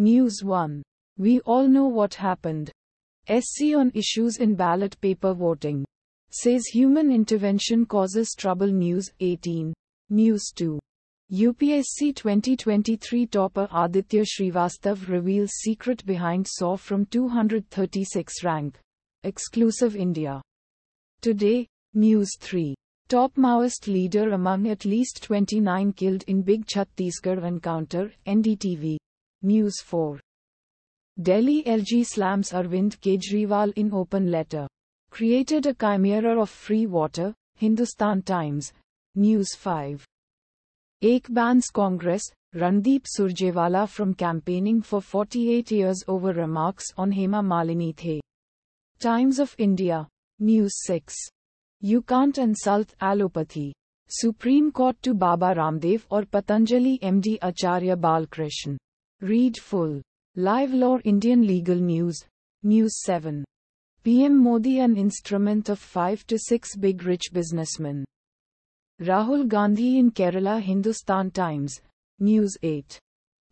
News 1. We all know what happened. SC on issues in ballot paper voting. Says human intervention causes trouble. News 18. News 2. UPSC 2023 topper Aditya Srivastava reveals secret behind SAW from 236 rank. Exclusive India Today. News 3. Top Maoist leader among at least 29 killed in big Chhattisgarh encounter. NDTV. News 4. Delhi LG slams Arvind Kejriwal in open letter. Created a chimera of free water. Hindustan Times. News 5. AK bans Congress, Randeep Surjewala from campaigning for 48 years over remarks on Hema Malini the. Times of India. News 6. You can't insult allopathy. Supreme Court to Baba Ramdev or Patanjali MD Acharya Balkrishna. Read full. Live Law Indian Legal News. News 7. PM Modi an instrument of 5 to 6 big rich businessmen. Rahul Gandhi in Kerala. Hindustan Times. News 8.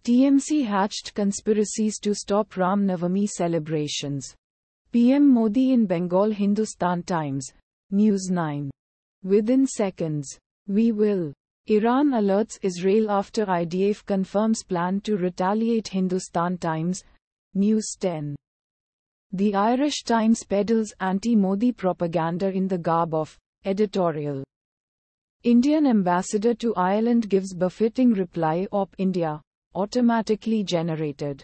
TMC hatched conspiracies to stop Ram Navami celebrations. PM Modi in Bengal. Hindustan Times. News 9. Within seconds. We will. Iran alerts Israel after IDF confirms plan to retaliate. Hindustan Times. News 10. The Irish Times peddles anti-Modi propaganda in the garb of editorial. Indian ambassador to Ireland gives befitting reply. OpIndia. Automatically generated.